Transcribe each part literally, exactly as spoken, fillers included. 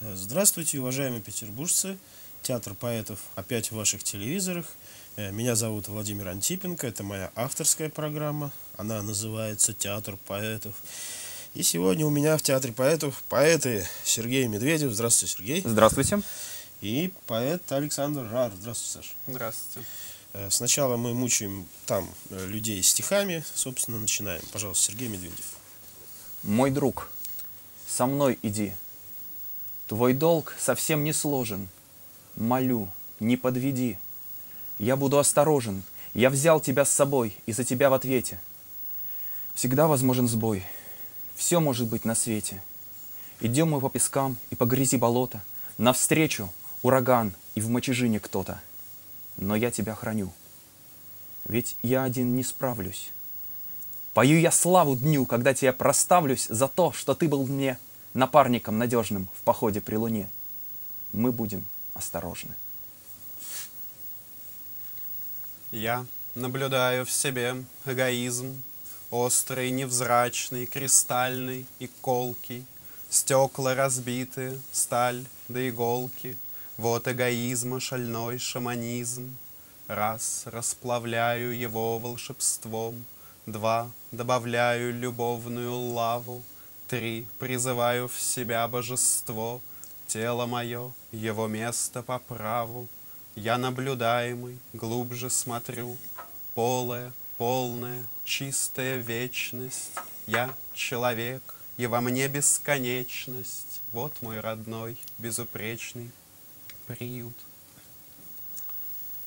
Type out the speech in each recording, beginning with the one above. Здравствуйте, уважаемые петербуржцы! Театр поэтов опять в ваших телевизорах. Меня зовут Владимир Антипенко, это моя авторская программа. Она называется «Театр поэтов». И сегодня у меня в Театре поэтов поэты Сергей Медведев. Здравствуйте, Сергей! Здравствуйте! И поэт Александр Рар. Здравствуйте, Саша! Здравствуйте! Сначала мы мучаем там людей стихами. Собственно, начинаем. Пожалуйста, Сергей Медведев. Мой друг, со мной иди. Твой долг совсем не сложен. Молю, не подведи. Я буду осторожен. Я взял тебя с собой и за тебя в ответе. Всегда возможен сбой. Все может быть на свете. Идем мы по пескам и по грязи болота. Навстречу ураган и в мочежине кто-то. Но я тебя храню. Ведь я один не справлюсь. Пою я славу дню, когда тебя проставлюсь за то, что ты был мне напарником надежным в походе при луне. Мы будем осторожны. Я наблюдаю в себе эгоизм, острый, невзрачный, кристальный и колкий. Стекла разбиты, сталь да иголки. Вот эгоизма шальной шаманизм. Раз расплавляю его волшебством, два добавляю любовную лаву, три призываю в себя божество, тело мое, его место по праву. Я наблюдаемый, глубже смотрю, полая, полная, чистая вечность. Я человек, и во мне бесконечность. Вот мой родной, безупречный приют.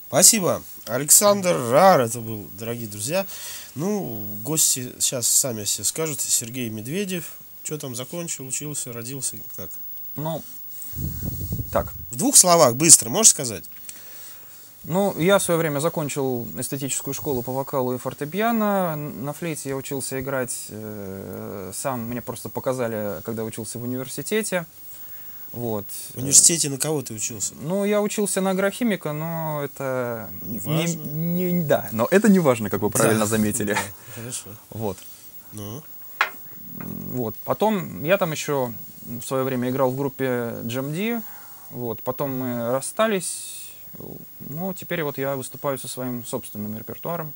Спасибо. Александр Рар это был, дорогие друзья. Ну, гости сейчас сами все скажут. Сергей Медведев. Что там, закончил, учился, родился, как? Ну, так. В двух словах, быстро, можешь сказать? Ну, я в свое время закончил эстетическую школу по вокалу и фортепиано. На флейте я учился играть э, сам. Мне просто показали, когда учился в университете. Вот. В университете на кого ты учился? Ну, я учился на агрохимика, но это не, не, не да, но это не важно, как вы правильно да. заметили. Да. Хорошо. Вот. Ну. Вот. Потом я там еще в свое время играл в группе джи эм ди. Вот. Потом мы расстались. Ну, теперь вот я выступаю со своим собственным репертуаром.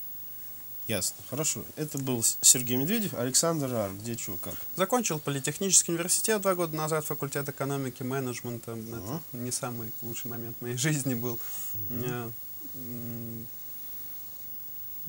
Ясно, хорошо. Это был Сергей Медведев, Александр Рар. Где, чего, как? Закончил политехнический университет два года назад, факультет экономики, менеджмента. Uh-huh. Это не самый лучший момент в моей жизни был. Uh-huh.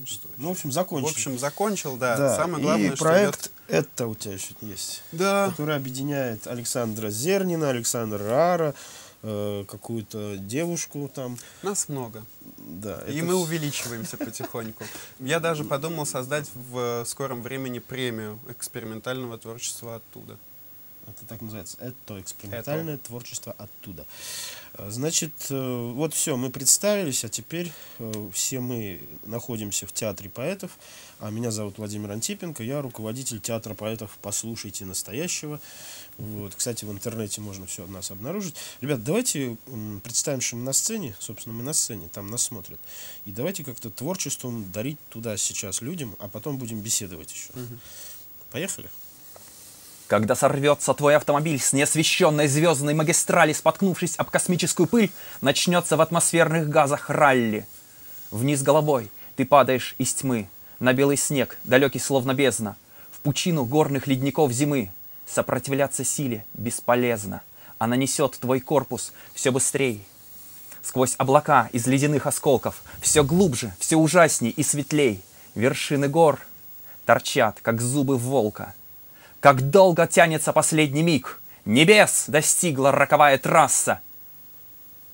Что ну, в общем, закончил. В общем, закончил, да. да. Самое главное, и что проект идет... это у тебя еще есть, да. Который объединяет Александра Зернина, Александра Рара, какую-то девушку там. Нас много. Да, и это... мы увеличиваемся потихоньку. Я даже подумал создать в скором времени премию экспериментального творчества оттуда. Это так называется. Это экспериментальное это. Творчество оттуда. Значит, вот все, мы представились, а теперь все мы находимся в Театре поэтов. А меня зовут Владимир Антипенко, я руководитель Театра поэтов «Послушайте настоящего». Вот, кстати, в интернете можно все от нас обнаружить. Ребят, давайте представим, что мы на сцене, собственно, мы на сцене, там нас смотрят. И давайте как-то творчеством дарить туда сейчас людям, а потом будем беседовать еще. Угу. Поехали. Когда сорвется твой автомобиль с неосвещенной звездной магистрали, споткнувшись об космическую пыль, начнется в атмосферных газах ралли. Вниз головой ты падаешь из тьмы, на белый снег, далекий словно бездна, в пучину горных ледников зимы. Сопротивляться силе бесполезно, она несет твой корпус все быстрей. Сквозь облака из ледяных осколков все глубже, все ужасней и светлей. Вершины гор торчат, как зубы волка. Как долго тянется последний миг, небес достигла роковая трасса.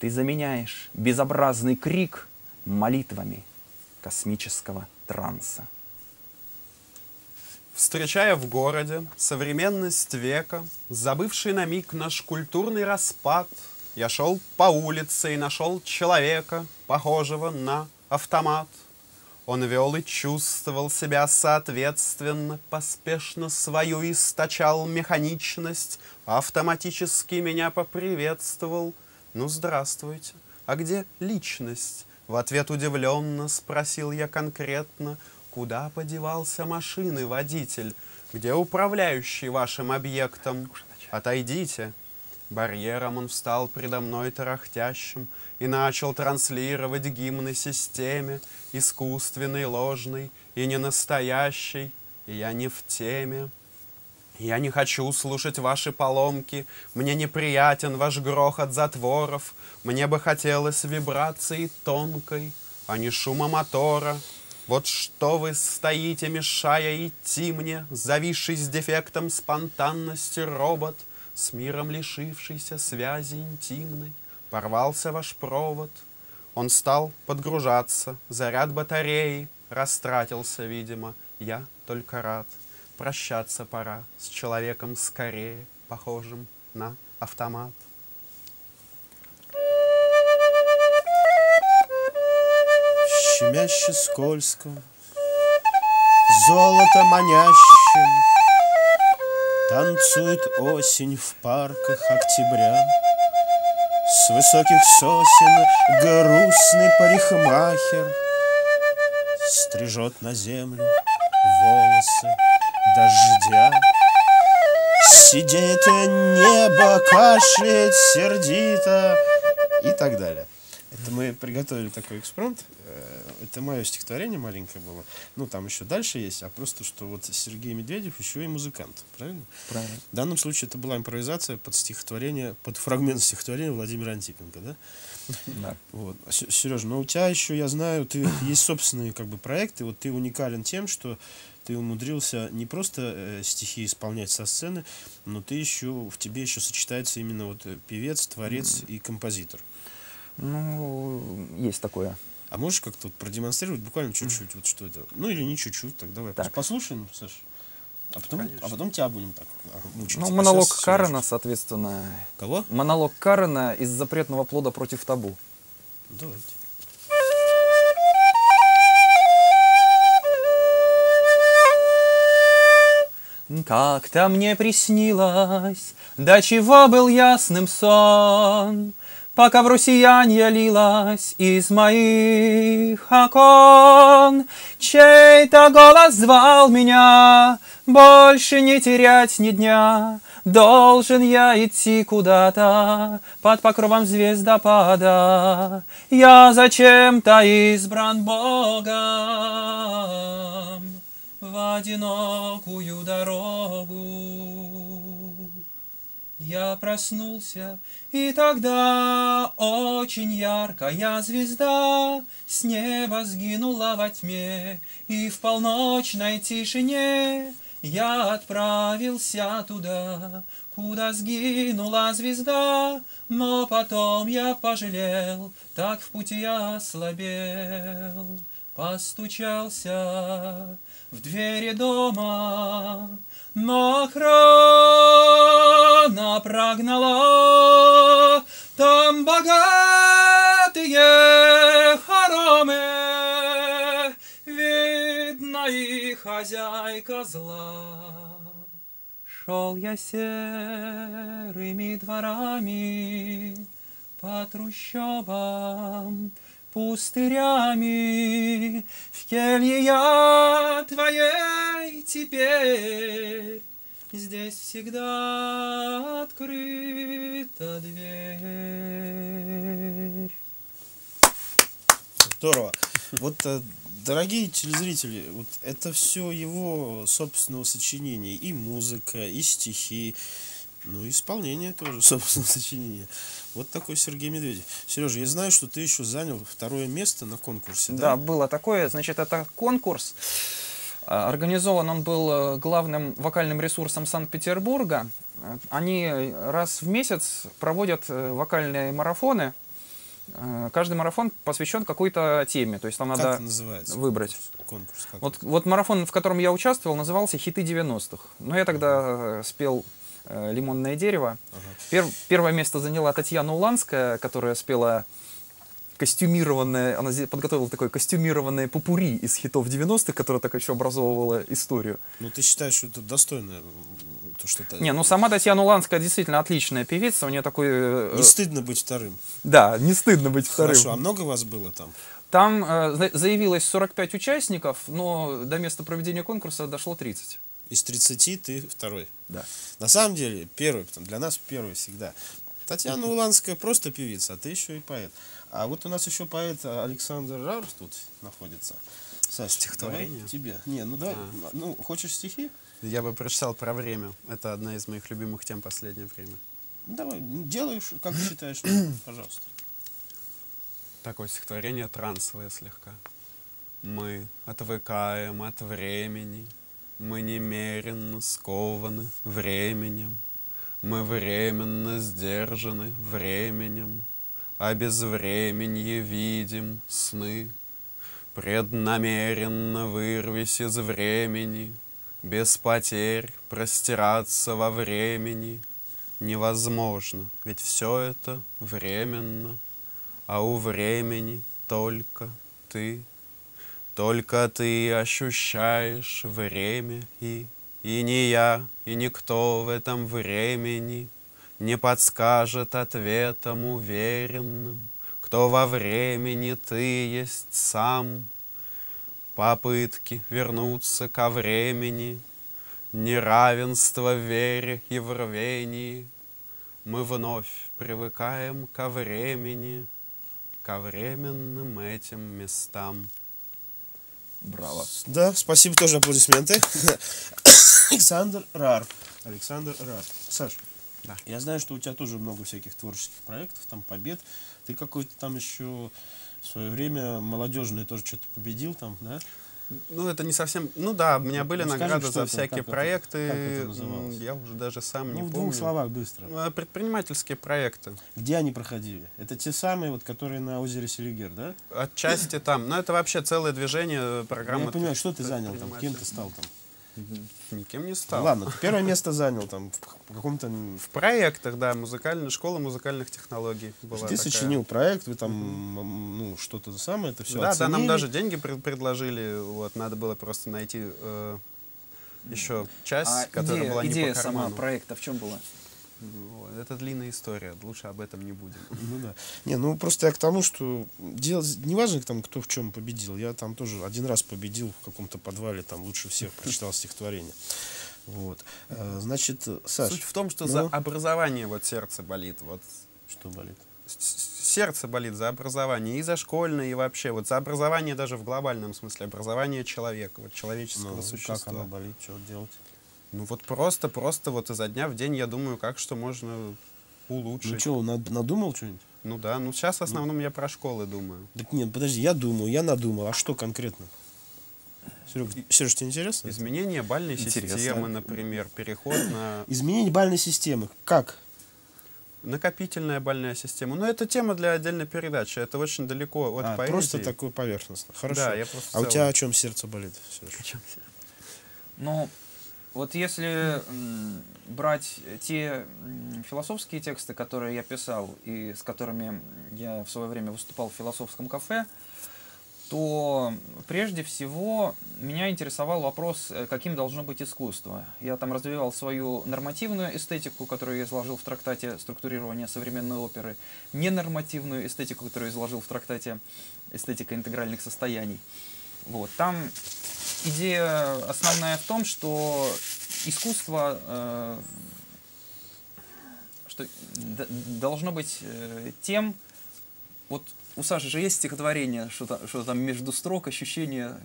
Ты заменяешь безобразный крик молитвами космического транса. Встречая в городе современность века, забывший на миг наш культурный распад, я шел по улице и нашел человека, похожего на автомат. Он вел и чувствовал себя соответственно, поспешно свою источал механичность, автоматически меня поприветствовал. Ну, здравствуйте, а где личность? В ответ удивленно спросил я конкретно, куда подевался машины водитель? Где управляющий вашим объектом? Отойдите. Барьером он встал предо мной тарахтящим и начал транслировать гимны системе, искусственной, ложной и ненастоящей, и я не в теме. Я не хочу слушать ваши поломки, мне неприятен ваш грохот затворов, мне бы хотелось вибрации тонкой, а не шума мотора. Вот что вы стоите, мешая идти мне, зависший с дефектом спонтанности робот, с миром лишившийся связи интимной, порвался ваш провод. Он стал подгружаться, заряд батареи растратился, видимо, я только рад. Прощаться пора с человеком скорее, похожим на автомат. Щемяще скользко, золото манящим, танцует осень в парках октября. С высоких сосен грустный парикмахер стрижет на землю волосы дождя. Сидит небо, кашляет сердито и так далее. Это мы приготовили такой экспромт. Это мое стихотворение маленькое было. Ну, там еще дальше есть, а просто, что вот Сергей Медведев еще и музыкант. Правильно? Правильно. В данном случае это была импровизация под стихотворение, под фрагмент стихотворения Владимира Антипенко, да? Да. Вот. Сережа, но у тебя еще, я знаю, ты есть собственные как бы проекты. Вот ты уникален тем, что ты умудрился не просто э, стихи исполнять со сцены, но ты еще, в тебе еще сочетается именно вот певец, творец mm. и композитор. Ну, есть такое. А можешь как-то вот продемонстрировать буквально чуть-чуть, mm. вот что это? Ну, или не чуть-чуть, так давай. Так. Послушаем, Саша. А потом, а потом тебя будем так мучить. Ну, монолог а Карена, соответственно. Кого? Монолог Карена из «Запретного плода против табу». Давайте. Как-то мне приснилось, до чего был ясным сон, пока в россиянье лилась из моих окон. Чей-то голос звал меня, больше не терять ни дня, должен я идти куда-то под покровом звездопада. Я зачем-то избран Богом в одинокую дорогу. Я проснулся, и тогда очень яркая звезда с неба сгинула во тьме, и в полночной тишине я отправился туда, куда сгинула звезда. Но потом я пожалел, так в пути я ослабел. Постучался в двери дома, но охрана прогнала. Там богатые хоромы, видно, и хозяйка зла. Шел я серыми дворами по трущобам, пустырями, в келье я твоей теперь, здесь всегда открыта дверь. Здорово. Вот, дорогие телезрители, вот это все его собственного сочинения, и музыка, и стихи. Ну, исполнение тоже, собственно, сочинение. Вот такой Сергей Медведев. Сережа, я знаю, что ты еще занял второе место на конкурсе. Да, да, было такое. Значит, это конкурс. Организован он был главным вокальным ресурсом Санкт-Петербурга. Они раз в месяц проводят вокальные марафоны. Каждый марафон посвящен какой-то теме. То есть там надо выбрать. Конкурс, как? Вот, вот марафон, в котором я участвовал, назывался «Хиты девяностых». Но я тогда спел «Лимонное дерево». Ага. Пер, первое место заняла Татьяна Уланская, которая спела костюмированное, она подготовила такое костюмированное попурри из хитов девяностых, которая так еще образовывала историю. Ну, ты считаешь, что это достойно? То, что -то... Не, ну сама Татьяна Уланская действительно отличная певица, у нее такой... Не стыдно быть вторым. Да, не стыдно быть вторым. Хорошо, а много вас было там? Там э, заявилось сорок пять участников, но до места проведения конкурса дошло тридцать. из тридцати ты второй. Да. На самом деле, первый, потому, для нас первый всегда. Татьяна Уланская просто певица, а ты еще и поэт. А вот у нас еще поэт Александр Рар тут находится. Саш, стихотворение тебе. Не, ну да, а. ну хочешь стихи? Я бы прочитал про время. Это одна из моих любимых тем последнее время. Давай, делаешь, как считаешь, пожалуйста. Такое стихотворение трансовое слегка. Мы отвыкаем от времени, мы немеренно скованы временем, мы временно сдержаны временем, а без времени видим сны. Преднамеренно вырвись из времени, без потерь простираться во времени невозможно, ведь все это временно, а у времени только ты. Только ты ощущаешь время, и, и не я, и никто в этом времени не подскажет ответом уверенным, кто во времени ты есть сам. Попытки вернуться ко времени, неравенство в вере и в рвении, мы вновь привыкаем ко времени, ко временным этим местам. Браво. Да, спасибо, тоже аплодисменты. Александр Рар. Александр Рар. Саш, да. Я знаю, что у тебя тоже много всяких творческих проектов, там побед. Ты какой-то там еще в свое время молодежный тоже что-то победил там, да? Ну, это не совсем... Ну да, у меня были ну, награды скажи, за всякие это, проекты. Как это называлось? Я уже даже сам ну, не в помню. В двух словах быстро. Предпринимательские проекты. Где они проходили? Это те самые, вот, которые на озере Селигер, да? Отчасти там. Но это вообще целое движение программы. Я понимаю, что ты занял там? Кем ты стал там? Никем не стал. Ладно, первое место занял там в каком-то... В проектах, да, музыкальная школа музыкальных технологий была. Ты такая. Сочинил проект, вы там, ну, что-то самое, это все Да, оценили. Да, нам даже деньги предложили, вот, надо было просто найти э, еще часть, а которая идея, была не идея по карману. Сама проекта в чем была? Это длинная история, лучше об этом не будем. Ну да. Не, ну просто я к тому, что делать, неважно, там, кто в чем победил. Я там тоже один раз победил в каком-то подвале, там лучше всех прочитал стихотворение. Вот. Значит, Саш. Суть в том, что ну... за образование вот сердце болит. Вот. Что болит? Сердце болит за образование, и за школьное, и вообще. Вот за образование даже в глобальном смысле, образование человека, вот человеческого ну, существа. Как оно болит, что делать? Ну вот просто, просто вот изо дня в день я думаю, как что можно улучшить. Ну что, над, надумал что-нибудь? Ну да, ну сейчас в основном ну. я про школы думаю. Так нет, подожди, я думаю, я надумал, а что конкретно? Серега, Сереж, тебе интересно? Изменение бальной интересно. Системы, например, переход на... Изменение бальной системы, как? Накопительная бальная система. Но это тема для отдельной передачи. Это очень далеко от а, поэзии. Просто такое поверхностно. Хорошо. Да, я просто а целую. У тебя о чем сердце болит, Сереж? О чем сердце? Ну... Вот если брать те философские тексты, которые я писал и с которыми я в свое время выступал в философском кафе, то прежде всего меня интересовал вопрос, каким должно быть искусство. Я там развивал свою нормативную эстетику, которую я изложил в трактате «Структурирование современной оперы», ненормативную эстетику, которую я изложил в трактате «Эстетика интегральных состояний». Вот, там... Идея основная в том, что искусство э, что должно быть э, тем... Вот у Саши же есть стихотворение, что, что там между строк, ощущение...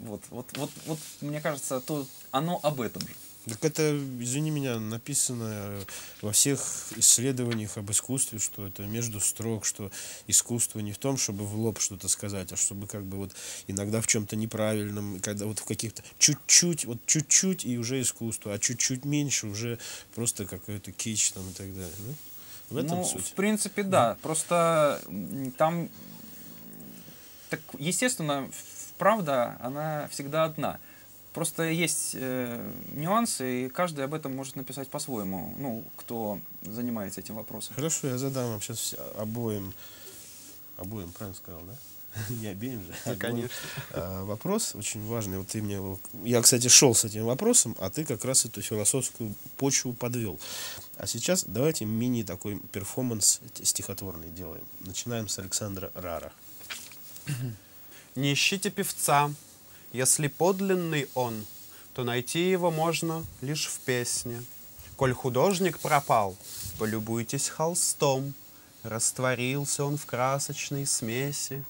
Вот, вот, вот, вот мне кажется, то оно об этом же. Так это, извини меня, написано во всех исследованиях об искусстве, что это между строк, что искусство не в том, чтобы в лоб что-то сказать, а чтобы как бы вот иногда в чем-то неправильном, когда вот в каких-то чуть-чуть, вот чуть-чуть и уже искусство, а чуть-чуть меньше уже просто какой-то кич там и так далее. Да? В этом ну, суть. В принципе, да. да. Просто там, так, естественно, правда, она всегда одна. Просто есть э, нюансы, и каждый об этом может написать по-своему, ну, кто занимается этим вопросом. Хорошо, я задам вам сейчас обоим, обоим, правильно сказал, да? Не обеим же. Да, конечно. А, вопрос очень важный. Вот ты мне, я, кстати, шел с этим вопросом, а ты как раз эту философскую почву подвел. А сейчас давайте мини такой перформанс стихотворный делаем. Начинаем с Александра Рара. Не ищите певца. Если подлинный он, то найти его можно лишь в песне. Коль художник пропал, полюбуйтесь холстом. Растворился он в красочной смеси.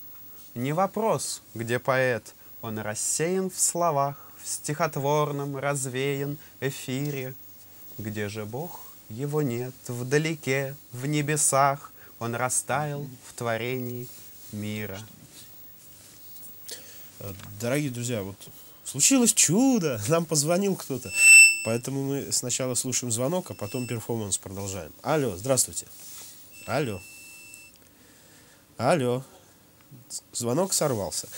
Не вопрос, где поэт, он рассеян в словах, в стихотворном развеян эфире. Где же Бог? Его нет. Вдалеке, в небесах, он растаял в творении мира. Дорогие друзья, вот случилось чудо, нам позвонил кто-то. Поэтому мы сначала слушаем звонок, а потом перформанс продолжаем. Алло, здравствуйте. Алло. Алло. Звонок сорвался.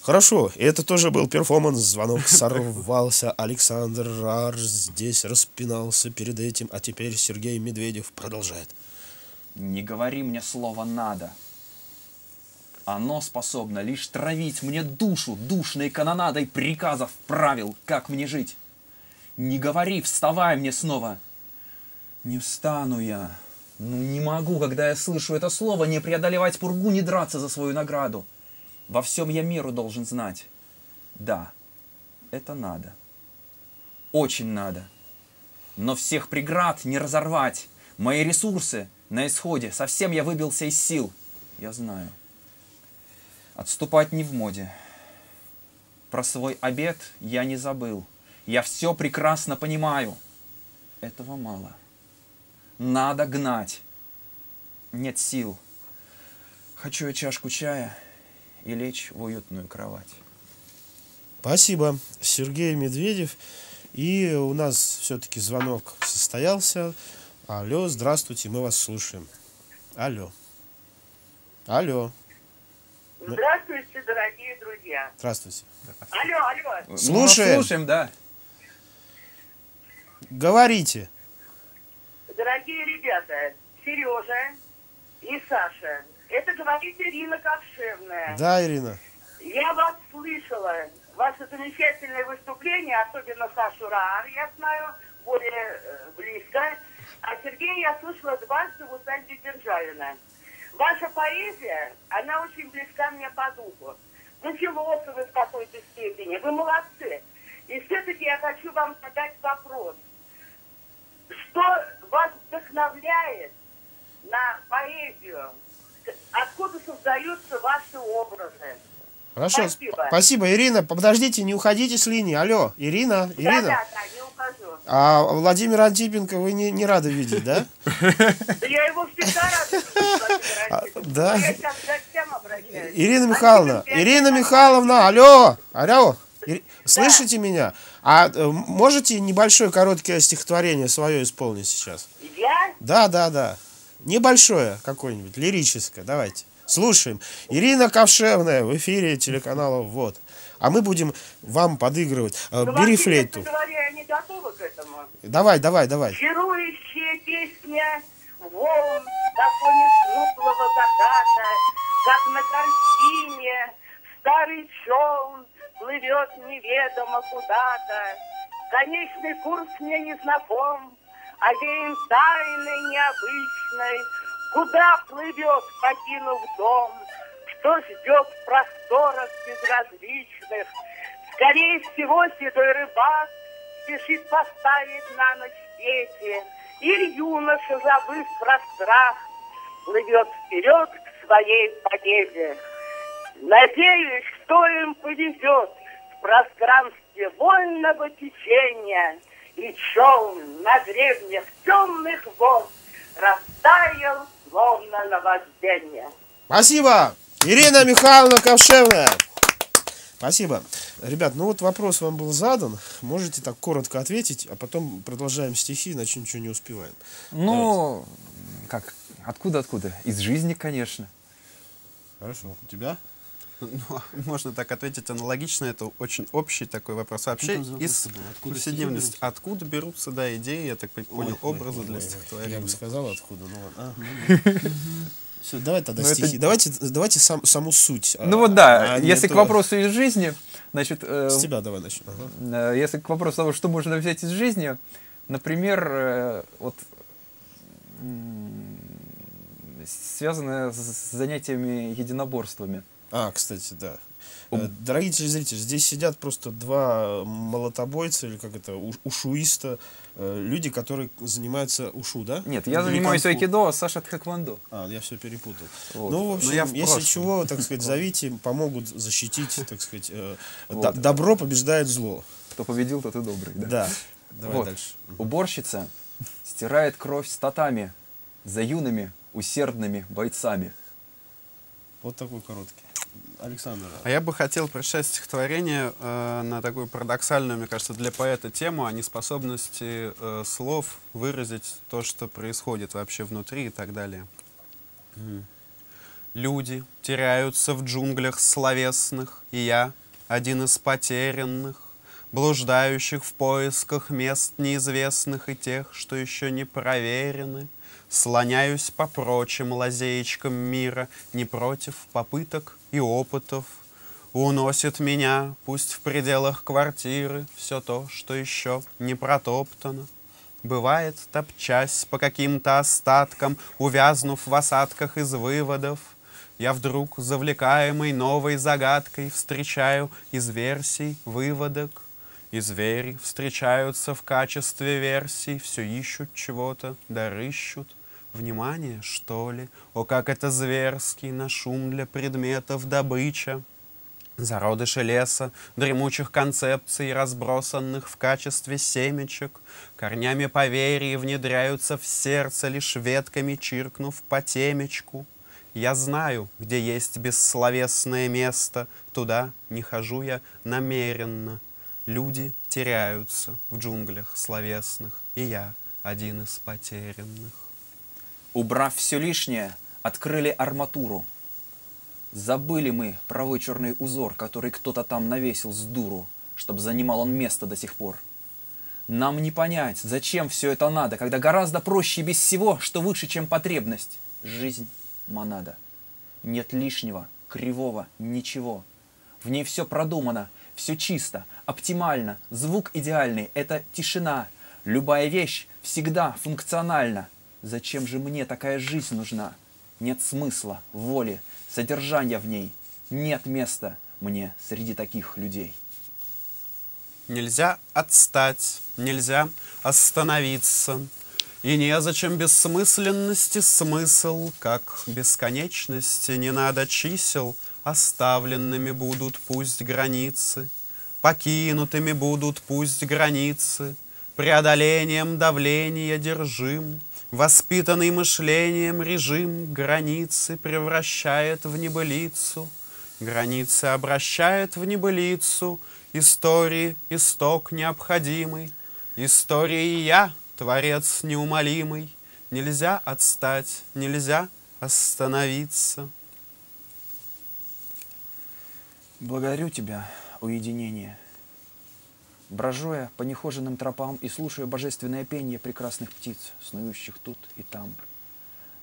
Хорошо, это тоже был перформанс, звонок сорвался, Александр Рар здесь распинался перед этим, а теперь Сергей Медведев продолжает. Не говори мне слово «надо». Оно способно лишь травить мне душу душной канонадой приказов, правил, как мне жить. Не говори, вставай мне снова. Не встану я. Ну не могу, когда я слышу это слово, не преодолевать пургу, не драться за свою награду. Во всем я меру должен знать. Да, это надо. Очень надо. Но всех преград не разорвать. Мои ресурсы на исходе. Совсем я выбился из сил. Я знаю. Отступать не в моде. Про свой обед я не забыл. Я все прекрасно понимаю. Этого мало. Надо гнать. Нет сил. Хочу я чашку чая и лечь в уютную кровать. Спасибо, Сергей Медведев. И у нас все-таки звонок состоялся. Алло, здравствуйте, мы вас слушаем. Алло. Алло. Здравствуйте, дорогие друзья. Здравствуйте. Алло, алло. Слушаем. Слушаем, да. Говорите. Дорогие ребята, Сережа и Саша. Это говорит Ирина Ковшевная. Да, Ирина. Я вас слышала. Ваше замечательное выступление, особенно Сашу Раар, я знаю, более близко. А Сергея я слышала дважды в усадьбе Державина. Ваша поэзия, она очень близка мне по духу. Вы философы в какой-то степени. Вы молодцы. И все-таки я хочу вам задать вопрос. Что вас вдохновляет на поэзию? Откуда создаются ваши образы? Хорошо, спасибо. Спасибо, Ирина. Подождите, не уходите с линии. Алло, Ирина, Ирина. Да, да, да, не ухожу. А Владимира Антипенко вы не, не рады видеть, да? Да я его всегда рада видеть, да. Я сейчас к всем обращаюсь. Ирина Михайловна, Ирина Михайловна, алло, алло. Слышите меня? А можете небольшое короткое стихотворение свое исполнить сейчас? Я? Да, да, да. Небольшое какое-нибудь, лирическое. Давайте. Слушаем. Ирина Ковшевная в эфире телеканала «Вот». А мы будем вам подыгрывать. Ну, бери флейту. Говоря, я не готова к этому. Давай, давай, давай. Чарующая песня волн на фоне светлого заката, как на картине старый челн плывет неведомо куда-то. Конечный курс мне не знаком, овеян тайной необычной. Куда плывет, покинув дом? Что ждет в просторах безразличных? Скорее всего, седой рыбак спешит поставить на ночь сети. Или юноша, забыв про страх, плывет вперед к своей победе. Надеюсь, что им повезет в пространстве вольного течения. И челн на древних темных вод растаял, словно наваждение. Спасибо, Ирина Михайловна Ковшевная. Спасибо. Ребят, ну вот вопрос вам был задан. Можете так коротко ответить, а потом продолжаем стихи, иначе ничего не успеваем. Ну, давайте. Как? Откуда-откуда? Из жизни, конечно. Хорошо. У тебя? Ну, можно так ответить аналогично, это очень общий такой вопрос. Вообще, из повседневности, откуда берутся, да, идеи, я так понял, ой, образы ой, ой, для стихотворения. Я бы сказал, откуда, но ладно. Все, давай тогда стихи. Давайте саму суть. Ну вот да, если к вопросу из жизни, значит... С тебя давай начнем. Если к вопросу того, что можно взять из жизни, например, вот... связанное с занятиями единоборствами. А, кстати, да. Дорогие телезрители, здесь сидят просто два молотобойца, или как это, ушуиста, люди, которые занимаются ушу, да? Нет, я или занимаюсь айкидо, а Саша тхэквондо. А, я все перепутал. Вот. Ну, в общем, я в если чего, так сказать, зовите, помогут защитить, так сказать, вот. Добро побеждает зло. Кто победил, тот и добрый. Да, да. Давай вот. Дальше. Уборщица стирает кровь с татами за юными усердными бойцами. Вот такой короткий. Александр. А я бы хотел прочитать стихотворение э, на такую парадоксальную, мне кажется, для поэта тему о неспособности э, слов выразить то, что происходит вообще внутри и так далее. Mm. Люди теряются в джунглях словесных, и я один из потерянных, блуждающих в поисках мест неизвестных и тех, что еще не проверены. Слоняюсь по прочим лазеечкам мира, не против попыток и опытов. Уносит меня, пусть в пределах квартиры, все то, что еще не протоптано. Бывает, топчась по каким-то остаткам, увязнув в осадках из выводов, я вдруг, завлекаемый новой загадкой, встречаю из версий выводок. И звери встречаются в качестве версий, все ищут чего-то, да рыщут. Внимание, что ли? О, как это зверский на шум для предметов добыча. Зародыши леса, дремучих концепций, разбросанных в качестве семечек, корнями поверий внедряются в сердце, лишь ветками чиркнув по темечку. Я знаю, где есть бессловесное место, туда не хожу я намеренно. Люди теряются в джунглях словесных, и я один из потерянных. Убрав все лишнее, открыли арматуру. Забыли мы про вычурный узор, который кто-то там навесил с дуру, чтобы занимал он место до сих пор. Нам не понять, зачем все это надо, когда гораздо проще без всего, что выше, чем потребность. Жизнь монада. Нет лишнего, кривого, ничего. В ней все продумано, все чисто, оптимально, звук идеальный, это тишина. Любая вещь всегда функциональна. Зачем же мне такая жизнь нужна? Нет смысла, воли, содержания в ней. Нет места мне среди таких людей. Нельзя отстать, нельзя остановиться. И незачем бессмысленности смысл, как бесконечности не надо чисел. Оставленными будут пусть границы, покинутыми будут пусть границы. Преодолением давления держим, воспитанный мышлением режим границы превращает в небылицу. Границы обращает в небылицу, истории исток необходимый. Истории я, творец неумолимый, нельзя отстать, нельзя остановиться. Благодарю тебя, уединение. Брожу я по нехоженным тропам и слушаю божественное пение прекрасных птиц, снующих тут и там.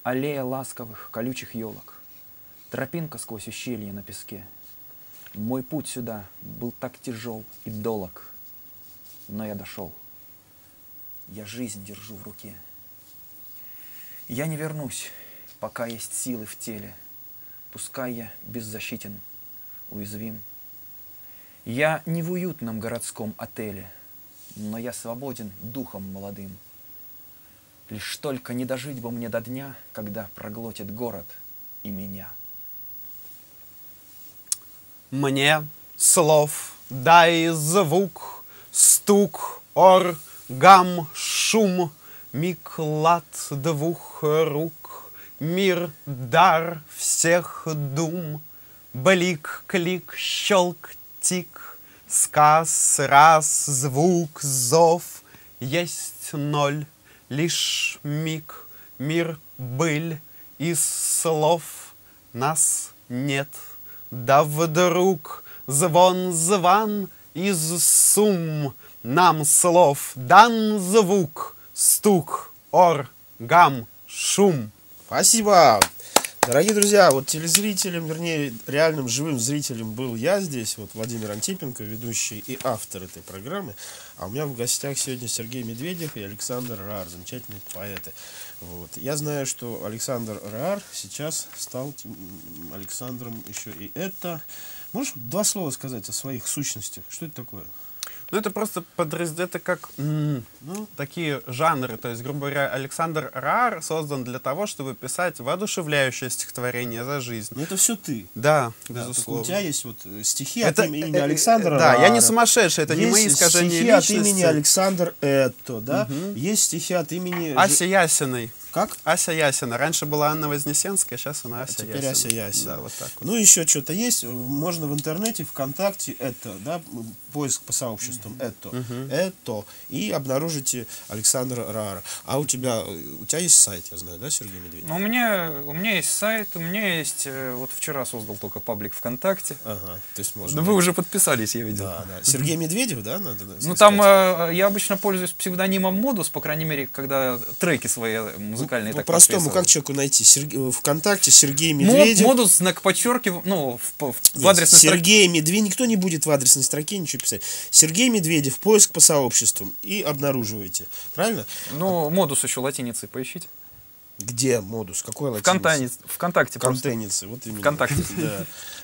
Аллея ласковых, колючих елок, тропинка сквозь ущелье на песке. Мой путь сюда был так тяжел и долог, но я дошел. Я жизнь держу в руке. Я не вернусь, пока есть силы в теле, пускай я беззащитен, уязвим. Я не в уютном городском отеле, но я свободен духом молодым. Лишь только не дожить бы мне до дня, когда проглотит город и меня. Мне слов дай звук, стук, ор, гам, шум, миг лад двух рук, мир дар всех дум, блик, клик, щелк, тик, сказ, раз, звук, зов, есть ноль, лишь миг, мир был, из слов нас нет. Да вдруг звон-зван из сум, нам слов дан звук, стук, ор, гам, шум. Спасибо! Дорогие друзья, вот телезрителям, вернее, реальным живым зрителям был я здесь, вот Владимир Антипенко, ведущий и автор этой программы. А у меня в гостях сегодня Сергей Медведев и Александр Рар, замечательные поэты. Вот. Я знаю, что Александр Рар сейчас стал Александром еще и это. Можешь два слова сказать о своих сущностях? Что это такое? Ну, это просто подразделение, это как ну, такие жанры. То есть, грубо говоря, Александр Рар создан для того, чтобы писать воодушевляющее стихотворение за жизнь. Ну, это все ты. Да, да, безусловно. У тебя есть вот стихи это, от имени Александра Рара. Да, я не сумасшедший, это есть не мои искажения личности. Стихи от имени Александр Этто, да? Угу. Есть стихи от имени... Аси Ясиной. Как? Ася Ясина. Раньше была Анна Вознесенская, сейчас она Ася Ясина. Теперь Ася Ясина. Да, вот так вот. Ну, еще что-то есть. Можно в интернете, ВКонтакте, это, да, поиск по сообществам, mm-hmm. это, mm-hmm. это, и обнаружите Александра Рара. А у тебя, у тебя есть сайт, я знаю, да, Сергей Медведев? Ну, у меня, у меня есть сайт, у меня есть, вот вчера создал только паблик ВКонтакте. Ага, то есть можно. Да вы уже подписались, я видел. Да, да. Сергей Медведев, да? Надо, надо ну, там э, я обычно пользуюсь псевдонимом Модус, по крайней мере, когда треки свои музыкальные. По-простому, как человеку найти? Серг... ВКонтакте Сергей Медведев. Мод, модус, знак подчеркивания, ну, в, в адресной строке. Сергей Медведев, никто не будет в адресной строке ничего писать. Сергей Медведев, поиск по сообществам и обнаруживаете. Правильно? Ну, модус еще латиницей поищите. Где модус? Какой латиница? ВКонтакте. Контеницы, вот именно. ВКонтакте.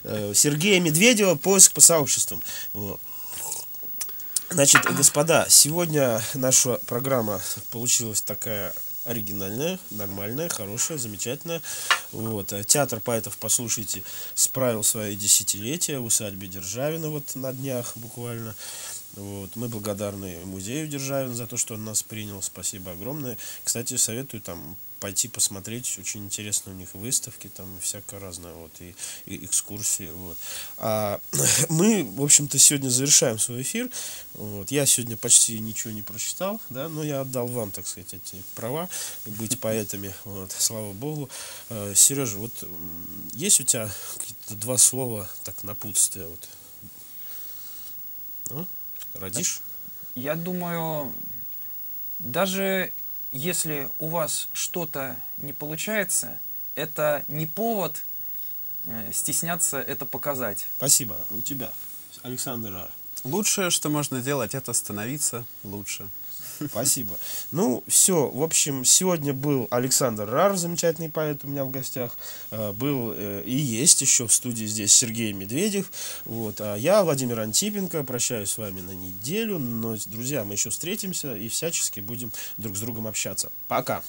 Да. Сергея Медведева, поиск по сообществам. Вот. Значит, господа, сегодня наша программа получилась такая... оригинальная, нормальная, хорошая, замечательная. Вот. Театр поэтов, послушайте, справил свои десятилетия в усадьбе Державина вот на днях буквально. Вот. Мы благодарны музею Державина за то, что он нас принял. Спасибо огромное. Кстати, советую там пойти посмотреть. Очень интересно у них выставки, там всякое разное, вот, и, и экскурсии. Вот. А мы, в общем-то, сегодня завершаем свой эфир. Вот. Я сегодня почти ничего не прочитал, да, но я отдал вам, так сказать, эти права быть поэтами. Вот. Слава Богу. Сережа, вот есть у тебя какие-то два слова так напутствия? Вот. А? Родишь? Я думаю, даже если у вас что-то не получается, это не повод стесняться это показать. Спасибо. У тебя, Александр Рар. Лучшее, что можно делать, это становиться лучше. Спасибо. Ну, все. В общем, сегодня был Александр Рар, замечательный поэт у меня в гостях. Был и есть еще в студии здесь Сергей Медведев. Вот. А я, Владимир Антипенко, прощаюсь с вами на неделю. Но, друзья, мы еще встретимся и всячески будем друг с другом общаться. Пока!